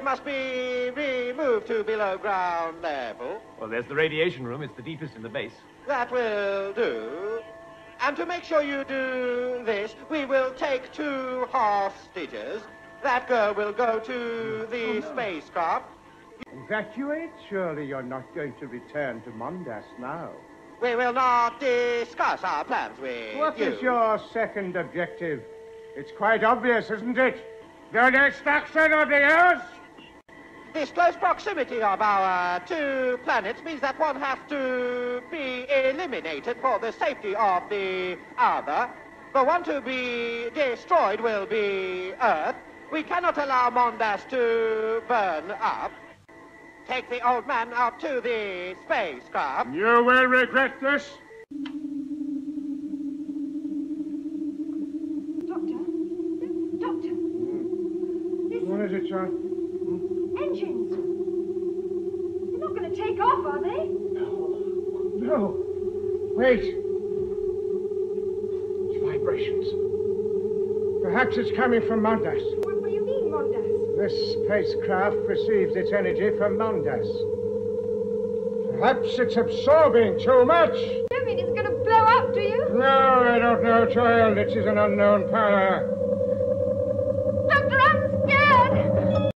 It must be removed to below ground level. Well, there's the radiation room. It's the deepest in the base. That will do. And to make sure you do this, we will take 2 hostages. That girl will go to the spacecraft. Evacuate? Surely you're not going to return to Mondas now. We will not discuss our plans with you. What is your second objective? It's quite obvious, isn't it? The destruction of the Earth? This close proximity of our 2 planets means that one has to be eliminated for the safety of the other. The one to be destroyed will be Earth. We cannot allow Mondas to burn up. Take the old man up to the spacecraft. You will regret this. Doctor. What is it, child? Engines. They're not going to take off, are they? No. Wait. It's vibrations. Perhaps it's coming from Mondas. This spacecraft receives its energy from Mondas. Perhaps it's absorbing too much. You don't mean it's going to blow up, do you? No, I don't know, child. It is an unknown power. Doctor, I'm scared.